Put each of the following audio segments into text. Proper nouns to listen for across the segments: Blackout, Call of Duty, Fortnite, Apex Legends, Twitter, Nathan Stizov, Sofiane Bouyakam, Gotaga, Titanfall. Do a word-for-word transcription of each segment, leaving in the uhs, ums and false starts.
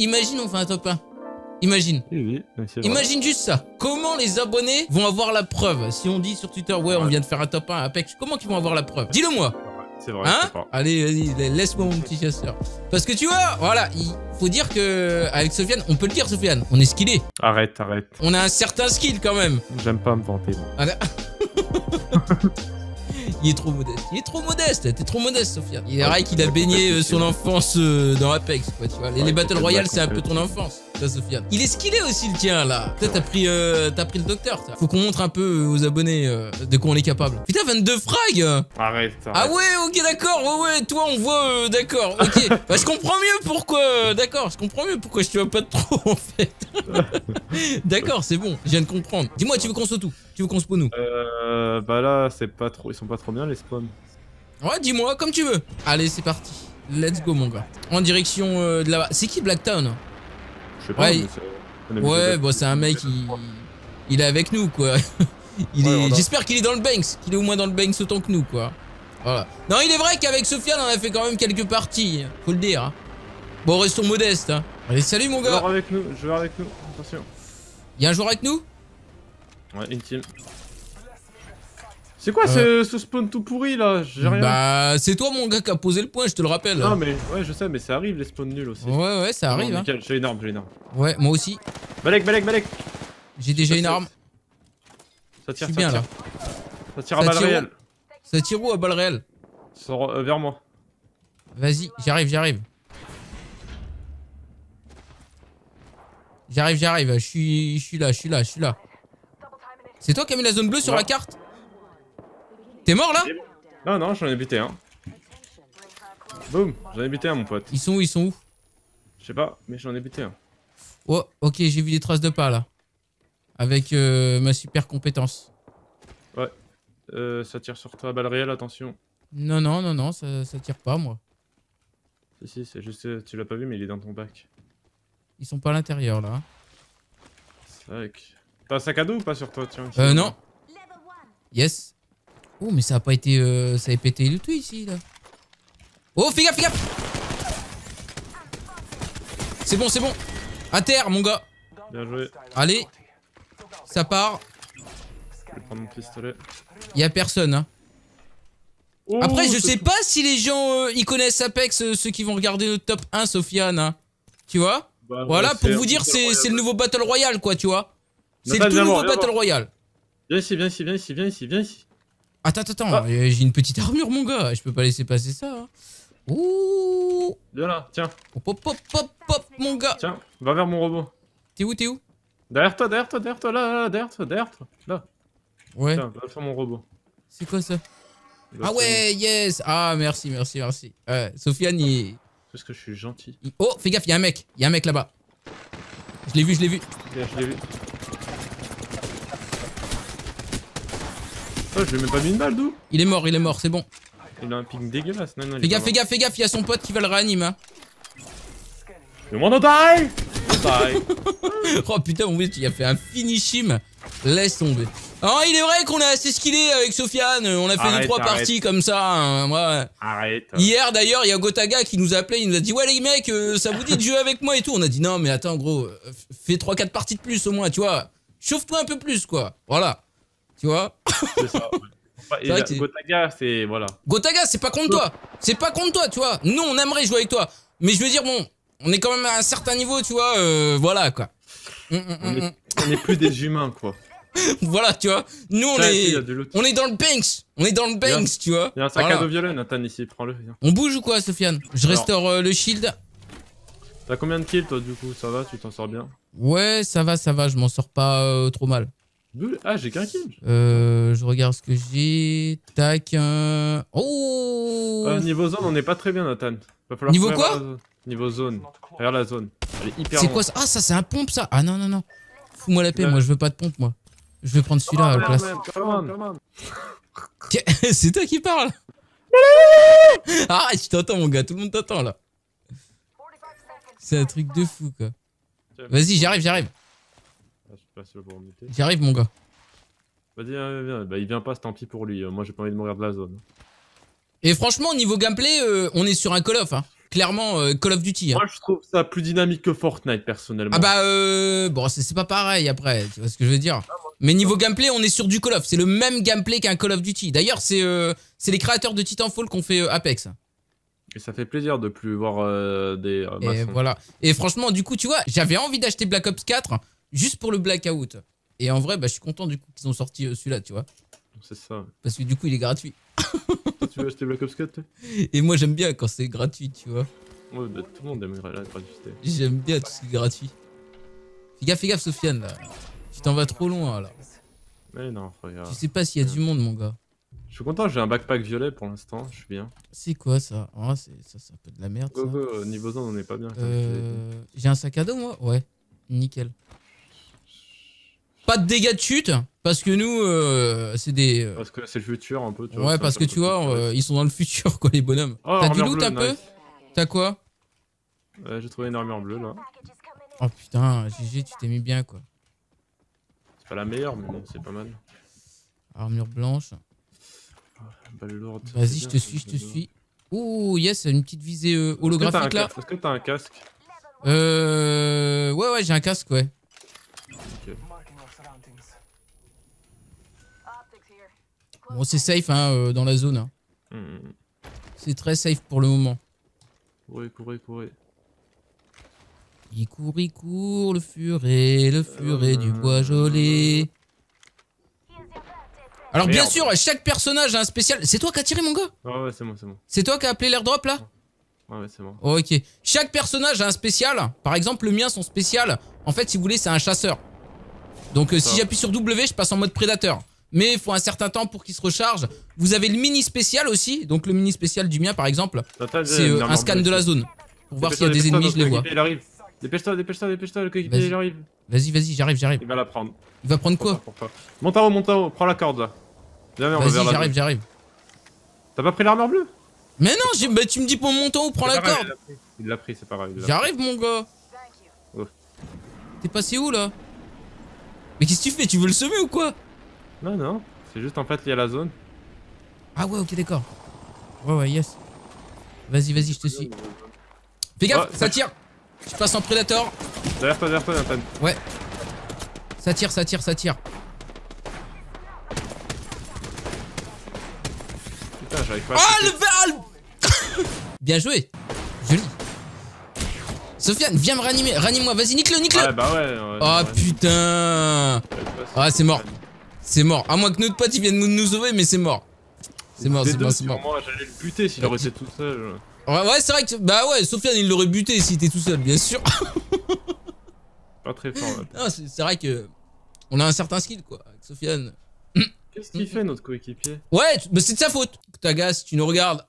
Imagine on fait un top un. Imagine. Oui, oui, Imagine juste ça. Comment les abonnés vont avoir la preuve? Si on dit sur Twitter, ouais, ouais, on vient de faire un top un à Apex, comment qu'ils vont avoir la preuve? Dis-le-moi. C'est vrai. Hein? Pas. Allez, vas-y, laisse-moi mon petit chasseur. Parce que tu vois, voilà, il faut dire que avec Sofiane, on peut le dire, Sofiane, on est skillé. Arrête, arrête. On a un certain skill quand même. J'aime pas me vanter. Il est trop modeste. Il est trop modeste. T'es trop modeste, Sofiane. Il est vrai qu'il a baigné euh, son enfance euh, dans Apex, quoi, tu vois. Les, ouais, les Battle Royale, c'est un peu ton enfance, ça, Sofiane. Il est skillé aussi, le tien, là. Toi, t'as pris, euh, t'as pris le docteur, ça. Faut qu'on montre un peu aux abonnés euh, de quoi on est capable. Putain, vingt-deux frags. Arrête, arrête. Ah ouais, ok, d'accord. Ouais, ouais, toi, on voit, euh, d'accord. Ok. Bah, je comprends mieux pourquoi. Euh, d'accord, je comprends mieux pourquoi je te vois pas trop, en fait. D'accord, c'est bon. Je viens de comprendre. Dis-moi, tu veux qu'on saute où? Tu veux qu'on spawn où? Euh. Bah là, c'est pas trop. Ils sont pas trop bien les spawns. Ouais, dis-moi comme tu veux. Allez, c'est parti. Let's go, mon gars. En direction euh, de là-bas. C'est qui Blacktown? Je sais pas. Ouais, mais ouais bon, c'est un mec. Il... il est avec nous, quoi. Il ouais, est... J'espère qu'il est dans le Banks. Qu'il est au moins dans le Banks autant que nous, quoi. Voilà. Non, il est vrai qu'avec Sofiane, on a fait quand même quelques parties. Faut le dire. Hein. Bon, restons modestes. Hein. Allez, salut, mon gars. Je vais avec nous. Je vais avec nous. Attention. Il y a un joueur avec nous? Ouais, une team. C'est quoi euh... ce, ce spawn tout pourri là? J'ai rien. Bah, c'est toi mon gars qui a posé le point, je te le rappelle. Non, mais ouais, je sais, mais ça arrive les spawns nuls aussi. Ouais, ouais, ça arrive. Bon, hein. J'ai une arme, j'ai une arme. Ouais, moi aussi. Balek, balek, balek. J'ai déjà une arme. Ça tire, ça bien, tire. Là. Ça tire à balle réelle. Ça tire où à balle réelle? Sors euh, vers moi. Vas-y, j'arrive, j'arrive. J'arrive, j'arrive. Je suis, je suis là, je suis là, je suis là. C'est toi qui as mis la zone bleue sur ouais. la carte? T'es mort là? Non, non, j'en ai buté un. Boum, j'en ai buté un, mon pote. Ils sont où? Ils sont où? Je sais pas, mais j'en ai buté un. Oh, ok, j'ai vu des traces de pas là. Avec euh, ma super compétence. Ouais, euh, ça tire sur toi, balle réelle, attention. Non, non, non, non, ça, ça tire pas, moi. Si, si, c'est juste, tu l'as pas vu, mais il est dans ton bac. Ils sont pas à l'intérieur là. Sac. T'as un sac à dos ou pas sur toi? Tiens. Euh non. Yes. Oh mais ça a pas été... Euh, ça a pété le tout ici là. Oh fais gaffe, fais gaffe. C'est bon, c'est bon. À terre mon gars. Bien joué. Allez. Ça part. Je vais prendre mon pistolet. Y'a personne hein. Oh, après je sais pas si les gens euh, ils connaissent Apex, euh, ceux qui vont regarder notre top un Sofiane. Hein. Tu vois bah, voilà pour vous dire c'est le nouveau Battle Royale quoi tu vois. C'est le tout nouveau Battle Royale. Viens ici, viens ici, viens ici, viens ici, viens ici. Attends, attends, ah. J'ai une petite armure mon gars, je peux pas laisser passer ça. Hein. Ouh. Viens là, tiens. Hop, hop, hop, hop, hop, mon gars. Tiens, va vers mon robot. T'es où, t'es où? Derrière toi, derrière toi, derrière toi, là, là, derrière toi, derrière toi, là. Ouais. Tiens, va sur mon robot. C'est quoi ça? Ah ouais, yes. Ah merci, merci, merci. Ouais, Sofiane, il... Parce que je suis gentil. Il... Oh, fais gaffe, il y a un mec, il y a un mec là-bas. Je l'ai vu, je l'ai vu. Bien, je l'ai vu. Oh, je lui ai même pas mis une balle d'où? Il est mort, il est mort, c'est bon. Il a un ping dégueulasse. Non, non, fais gaffe, fais gaffe, fais gaffe, il y a son pote qui va le réanimer. Hein. Le monde en taille. Oh putain, mon mec, il a fait un finishim. Laisse tomber. Oh, il est vrai qu'on a assez skillé avec Sofiane. On a fait arrête, deux trois arrête. parties comme ça. Hein. Ouais. Arrête. Hier d'ailleurs, il y a Gotaga qui nous a appelé. Il nous a dit ouais les mecs, euh, ça vous dit de jouer avec moi et tout. On a dit non mais attends gros, euh, fais trois quatre parties de plus au moins, tu vois. Chauffe-toi un peu plus quoi. Voilà. Tu vois? C'est ça. Et là, Gotaga, c'est... Voilà. Gotaga, c'est pas contre toi. C'est pas contre toi, tu vois. Nous, on aimerait jouer avec toi. Mais je veux dire, bon, on est quand même à un certain niveau, tu vois. Euh, voilà, quoi. On est, on est plus des humains, quoi. Voilà, tu vois. Nous, on ça, est... On est dans le Banks. On est dans le Banks, a, tu vois. Il y a un sac voilà. à dos violent, Nathan, ici. Prends-le. On bouge ou quoi, Sofiane? Je Alors. restaure euh, le shield. T'as combien de kills, toi, du coup? Ça va? Tu t'en sors bien? Ouais, ça va, ça va. Je m'en sors pas euh, trop mal. Ah, j'ai qu'un kill. Euh, je regarde ce que j'ai. Tac. Un... Oh euh, niveau zone, on n'est pas très bien, Nathan. Va falloir niveau quoi? Niveau zone. Regarde la zone. Elle est hyper. C'est quoi ça? Ah, ça, c'est un pompe, ça. Ah non, non, non. Fous-moi la paix, ouais. moi, je veux pas de pompe, moi. Je vais prendre celui-là oh, à la place. C'est toi qui parles. Ah, tu t'entends, mon gars. Tout le monde t'entend, là. C'est un truc de fou, quoi. Vas-y, j'arrive, j'arrive. J'y arrive mon gars. Vas-y, viens, viens. Bah, il vient pas, c'est tant pis pour lui. Moi j'ai pas envie de mourir de la zone. Et franchement, niveau gameplay, euh, on est sur un Call of. Hein. clairement euh, Call of Duty. Hein. Moi, je trouve ça plus dynamique que Fortnite, personnellement. Ah bah, euh, bon, c'est pas pareil après, tu vois ce que je veux dire. Mais niveau gameplay, on est sur du Call of. C'est le même gameplay qu'un Call of Duty. D'ailleurs, c'est euh, les créateurs de Titanfall qu'on fait euh, Apex. Et ça fait plaisir de plus voir euh, des... Euh, et maçons. Voilà. Et franchement, du coup, tu vois, j'avais envie d'acheter Black Ops quatre juste pour le Blackout. Et en vrai, bah, je suis content du coup qu'ils ont sorti euh, celui-là, tu vois. C'est ça. Parce que du coup, il est gratuit. Tu veux acheter Black Ops quatre? Et moi, j'aime bien quand c'est gratuit, tu vois. Ouais, bah, tout le monde aimerait la gratuité. J'aime bien tout ce qui est gratuit. Fais gaffe, fais gaffe, Sofiane, là. Tu t'en vas trop loin, là. Mais non, regarde. Tu sais pas s'il y a ouais. du monde, mon gars. Je suis content, j'ai un backpack violet pour l'instant, je suis bien. C'est quoi ça? Oh, ça, c'est un peu de la merde. Go, go, ça. Niveau zone, on n'est pas bien. Euh... J'ai un sac à dos, moi? Ouais, nickel. Pas de dégâts de chute, parce que nous, euh, c'est des... Euh... Parce que c'est le futur un peu, tu vois. Ouais, parce que tu vois, euh, ils sont dans le futur, quoi, les bonhommes. Oh, t'as du loot un peu? T'as quoi? euh, J'ai trouvé une armure bleue, là. Oh putain, G G, tu t'es mis bien, quoi. C'est pas la meilleure, mais bon, c'est pas mal. Armure blanche. Vas-y, je te suis, je te suis. Ouh, yes, une petite visée euh, holographique, là. Est-ce que t'as un casque? Euh... Ouais, ouais, j'ai un casque, ouais. Bon, c'est safe hein, euh, dans la zone. Hein. Mmh. C'est très safe pour le moment. Courez, courez, courez. Il court, il court, le furet, le furet euh... du bois joli. Alors, merde. Bien sûr, chaque personnage a un spécial. C'est toi qui as tiré, mon gars? Ouais, ouais, c'est moi, c'est moi. C'est toi qui as appelé l'airdrop, là? Ouais, ouais, c'est moi. Ok. Chaque personnage a un spécial. Par exemple, le mien, son spécial, en fait, si vous voulez, c'est un chasseur. Donc, euh, si j'appuie sur W, je passe en mode prédateur. Mais il faut un certain temps pour qu'il se recharge. Vous avez le mini spécial aussi. Donc le mini spécial du mien par exemple, c'est euh, un scan de la zone. Pour voir s'il y a des ennemis, je les vois. Dépêche-toi, dépêche-toi, dépêche-toi, le coéquipier il arrive. Vas-y, vas-y, j'arrive, j'arrive. Il va la prendre. Il va prendre quoi? Monte en haut, monte en haut, prends la corde là. Vas-y, j'arrive, j'arrive. T'as pas pris l'armure bleue? Mais non, bah, tu me dis pour monter en haut, prends la corde. Il l'a pris, c'est pas grave. J'arrive mon gars. T'es passé où là? Mais qu'est-ce que tu fais? Tu veux le semer ou quoi? Non, non, c'est juste en fait lié à la zone. Ah ouais, ok, d'accord. Ouais, ouais, yes. Vas-y, vas-y, je te suis. Fais gaffe, oh, ça tire. Je passe en Predator. Derrière toi, derrière toi, Nathan. Ouais. Ça tire, ça tire, ça tire. Putain, j'arrive pas à... Ah, le val. Bien joué. Joli. Sofiane, viens me réanimer. Ranime-moi, vas-y, nique-le, nique-le. Ah, bah ouais. ouais oh putain. Ah, c'est mort. C'est mort, à moins que notre pote il vienne nous sauver, mais c'est mort. C'est mort, c'est mort, c'est mort. Moi j'allais le buter s'il aurait été tout seul. Ouais, ouais, c'est vrai que. Bah ouais, Sofiane il l'aurait buté s'il était tout seul, bien sûr. Pas très fort là. Non, c'est vrai que. On a un certain skill quoi, avec Sofiane. Qu'est-ce qu'il fait notre coéquipier? Ouais, bah c'est de sa faute. Gotaga, si tu nous regardes.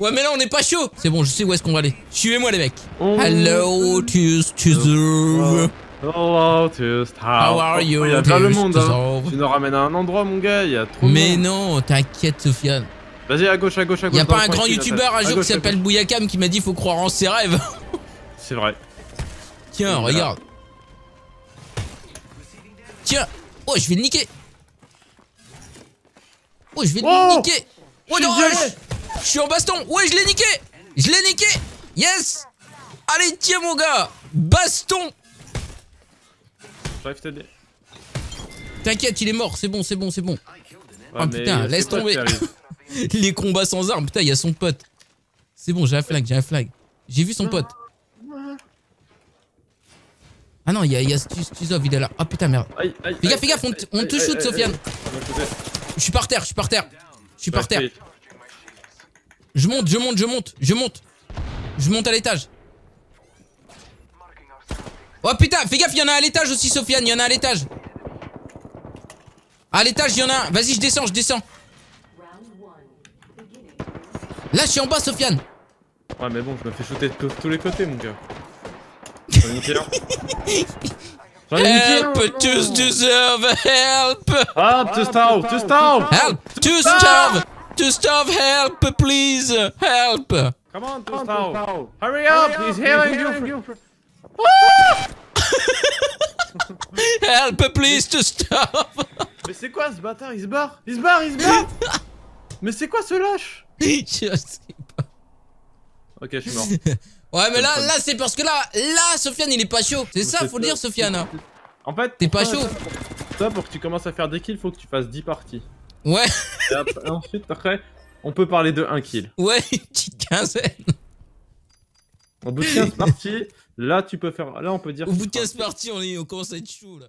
Ouais, mais là on est pas chaud. C'est bon, je sais où est-ce qu'on va aller. Suivez-moi les mecs. Oh. Hello, tu Stizov. Hello, how are you? Il y a plein le monde. Hein. Tu nous ramènes à un endroit, mon gars. Il y a trop. Mais monde. Non, t'inquiète, Sofiane. Vas-y, à gauche, à gauche, à gauche. Il y a pas un grand youtubeur un jour qui s'appelle Bouyakam qui m'a dit faut croire en ses rêves. C'est vrai. Tiens, oui, regarde. Tiens, oh, je vais le niquer. Oh, je vais le oh niquer. Oh non, je suis en baston. Ouais, je l'ai niqué. Je l'ai niqué. Yes. Allez, tiens, mon gars. Baston. T'inquiète, il est mort, c'est bon, c'est bon, c'est bon. Ouais, oh putain, laisse tomber. Les combats sans armes, putain, il y a son pote. C'est bon, j'ai un flag, j'ai un flag. J'ai vu son pote. Ah non, il y a, a Stizov, il est là. Ah oh, putain, merde. Aïe, aïe, fais gaffe, fais gaffe, on, on te shoot, Sofiane. Je suis par terre, je suis par terre. Je suis par terre. Je monte, je monte, je monte, je monte. Je monte à l'étage. Oh putain, fais gaffe, il y en a à l'étage aussi, Sofiane, il y en a à l'étage. À l'étage, il y en a un. Vas-y, je descends, je descends. Là, je suis en bas, Sofiane. Ouais, mais bon, je me fais shooter de tous les côtés, mon gars. J'en ai niqué un. J'en ai niqué un. Help to Stizov, help. Help to Stizov, to Stizov. Help to Stizov, to Stizov, help, please, help. Come on, to Stizov. Hurry up, he's healing you. Help please to stop. Mais c'est quoi ce bâtard? Il se barre, il se barre, il se barre. Mais c'est quoi ce lâche? Je sais pas. Ok, je suis mort. Ouais, mais là, là c'est parce que là, là, Sofiane il est pas chaud. C'est ça, faut le dire, Sofiane. En fait, t'es pas chaud. Ça, pour que tu commences à faire des kills, faut que tu fasses dix parties. Ouais. Et après, ensuite, après, on peut parler de un kill. Ouais, une petite quinzaine. Au bout de quinze parties, là, tu peux faire. Là, on peut dire. Au bout de quinze parties, on, est... on commence à être chaud là.